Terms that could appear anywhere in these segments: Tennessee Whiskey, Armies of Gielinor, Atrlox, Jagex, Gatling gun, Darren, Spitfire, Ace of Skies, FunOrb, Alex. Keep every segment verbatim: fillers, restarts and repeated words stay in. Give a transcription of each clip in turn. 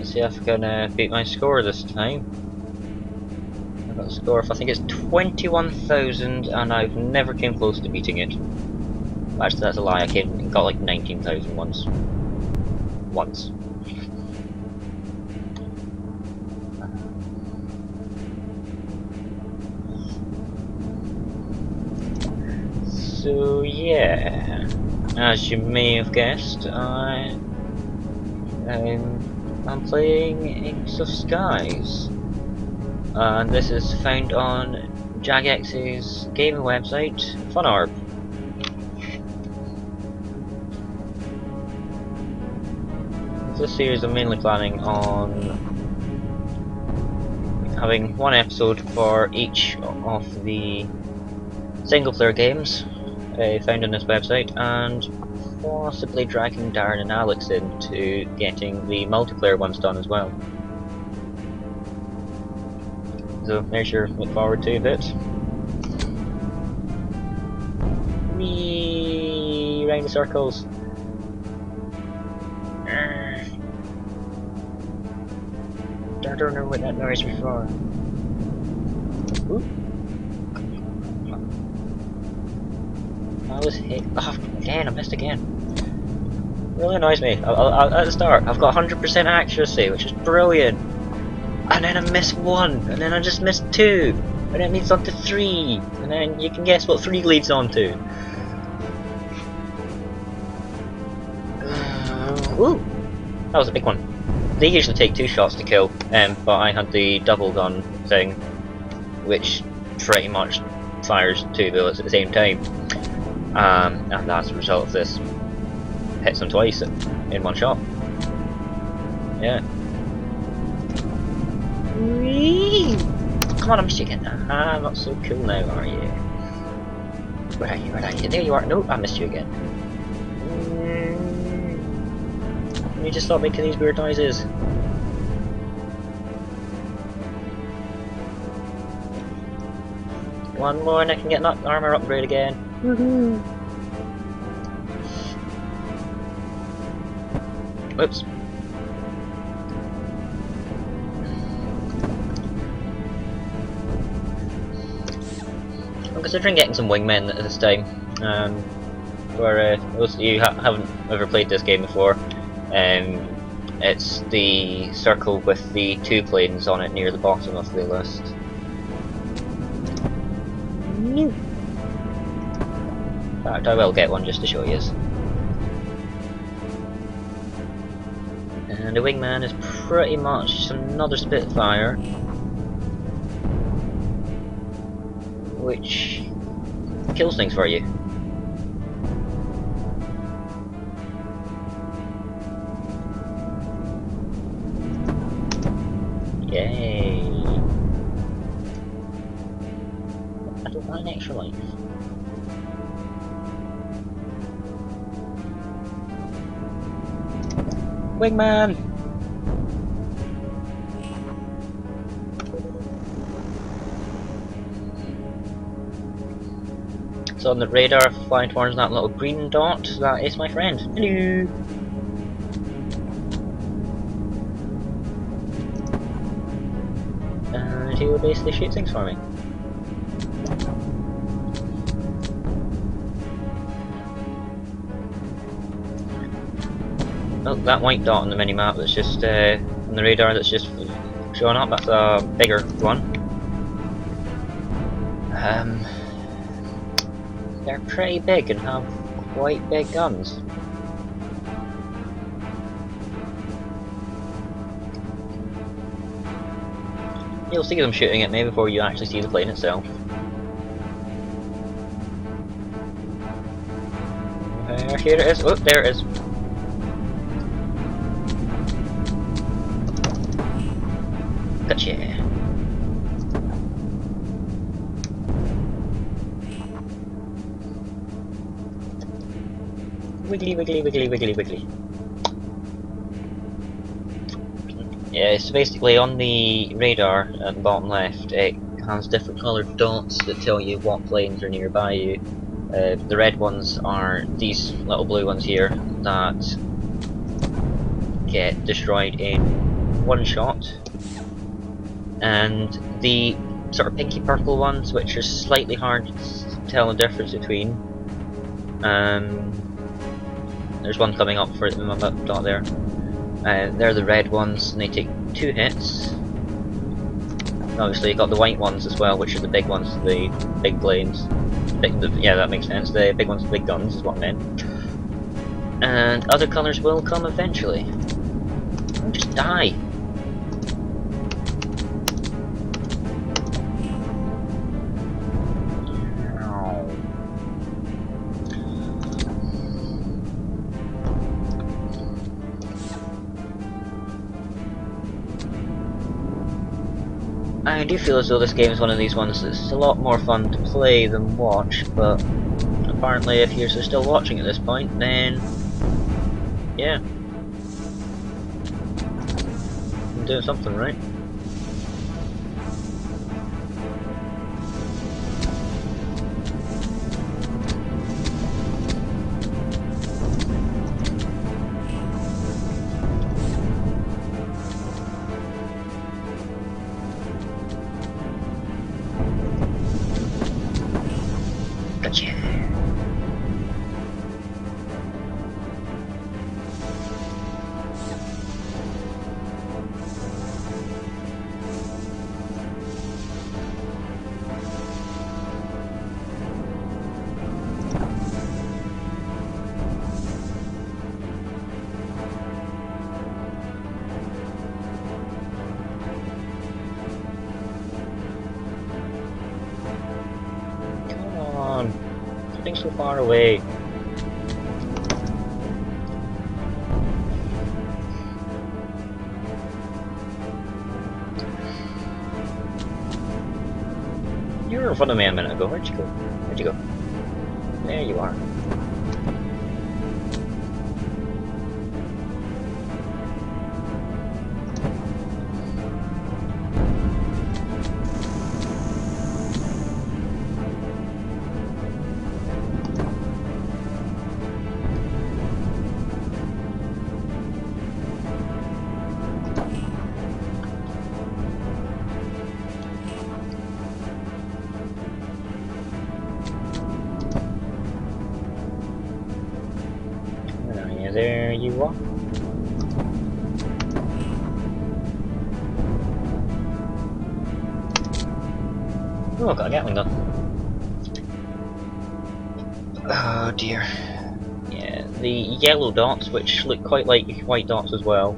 Let's see if I can uh, beat my score this time. I've got a score of, I think it's twenty-one thousand, and I've never came close to beating it. Actually, that's a lie, I came and got like nineteen thousand once. Once. So yeah, as you may have guessed, I um, I'm playing Ace of Skies, and uh, this is found on Jagex's gaming website, FunOrb. This series I'm mainly planning on having one episode for each of the single player games Uh, found on this website, and possibly dragging Darren and Alex into getting the multiplayer ones done as well. So make sure to look forward to it. Whee! Round the circles. I don't know what that noise was for. Ooh. I was hit. Oh, again, I missed again. Really annoys me. I, I, I, at the start, I've got one hundred percent accuracy, which is brilliant. And then I miss one, and then I just missed two, and then it leads on to three, and then you can guess what three leads on to. Uh, ooh, that was a big one. They usually take two shots to kill, um, but I had the double gun thing, which pretty much fires two bullets at the same time. Um, and that's the result of this. Hits them twice in one shot. Yeah. Whee! Come on, I'm missing it. Ah, not so cool now, are you? Where are you? Where are you? There you are. Nope, I missed you again. Mm. You just stop making these weird noises. One more and I can get an armor upgrade again. Woohoo! Oops. I'm considering getting some wingmen at this time. Um, for uh, those of you who haven't ever played this game before, um, it's the circle with the two planes on it near the bottom of the list. No. In fact, I will get one just to show you. And the wingman is pretty much another Spitfire, which kills things for you. Yay! I don't want an extra life. Wingman! So on the radar, flying towards that little green dot, that is my friend. Hello! And he will basically shoot things for me. Oh, that white dot on the minimap that's just uh, on the radar that's just showing up, that's a bigger one. Um, they're pretty big and have quite big guns. You'll see them shooting at me before you actually see the plane itself. Uh, here it is, oh there it is. Gotcha. Wiggly, wiggly, wiggly, wiggly, wiggly. Yeah, so basically on the radar at the bottom left, it has different coloured dots that tell you what planes are nearby you. Uh, the red ones are these little blue ones here that get destroyed in one shot, and the sort of pinky purple ones, which are slightly hard to tell the difference between. Um, there's one coming up for the up dot there. Uh, they're the red ones, and they take two hits. Obviously, you got the white ones as well, which are the big ones, the big blades. Big, the, yeah, that makes sense. The big ones, the big guns, is what I meant. And other colours will come eventually. Don't just die. I do feel as though this game is one of these ones that's a lot more fun to play than watch, but apparently if you're still watching at this point, then yeah, I'm doing something right. So far away. You were in front of me a minute ago. Where'd you go? Where'd you go? There you are. There you are. Oh, I've got a Gatling gun. Oh dear. Yeah, the yellow dots, which look quite like white dots as well,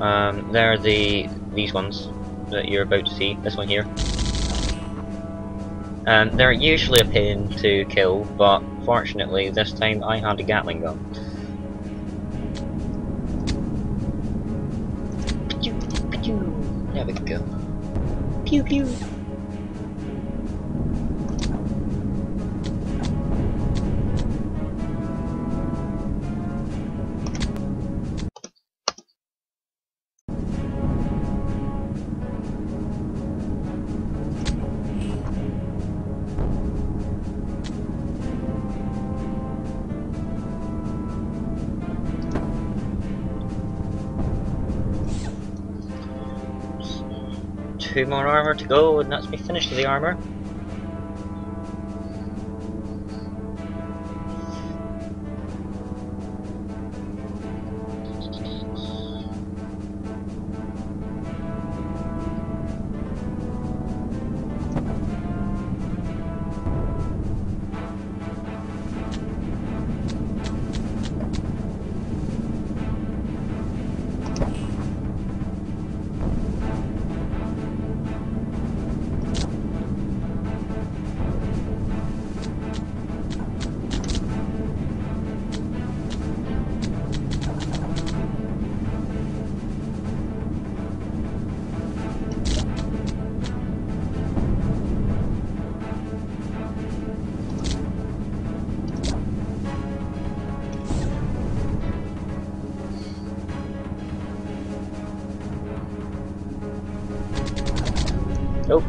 um, they're the these ones that you're about to see. This one here. And um, they're usually a pain to kill, but fortunately this time I had a Gatling gun. There we go. Pew pew. Two more armor to go, and that's me finished with the armor. Nope,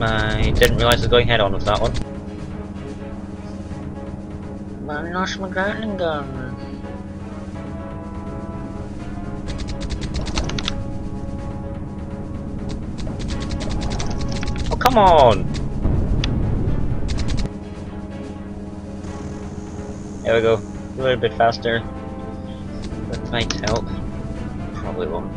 I didn't realise I was going head on with that one. I lost my Gatling gun. Come on! There we go. A little bit faster. That might help. Probably won't.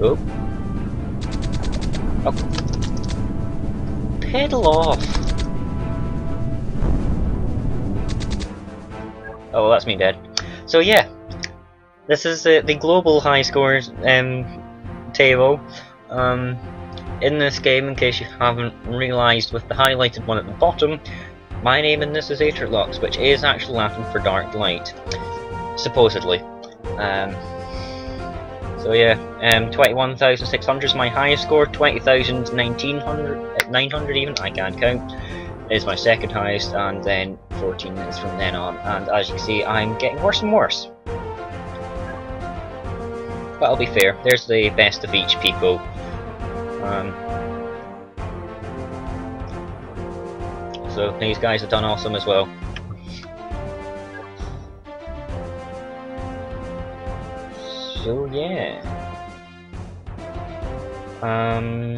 Oh. Oh. Pedal off! Oh, well, that's me dead. So yeah. This is the, the global high scores um, table um, in this game, in case you haven't realised, with the highlighted one at the bottom. My name in this is Atrlox, which is actually Latin for dark light, supposedly. Um, so yeah, um, twenty-one thousand six hundred is my highest score, twenty thousand nine hundred even, I can't count, is my second highest, and then fourteen minutes from then on, and as you can see I'm getting worse and worse. But I'll be fair, there's the best of each people. Um, so these guys have done awesome as well. So yeah. Um,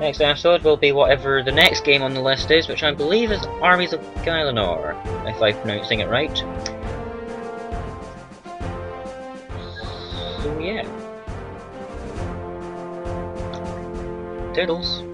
next episode will be whatever the next game on the list is, which I believe is Armies of Gielinor, if I'm pronouncing it right. So yeah. Toodles.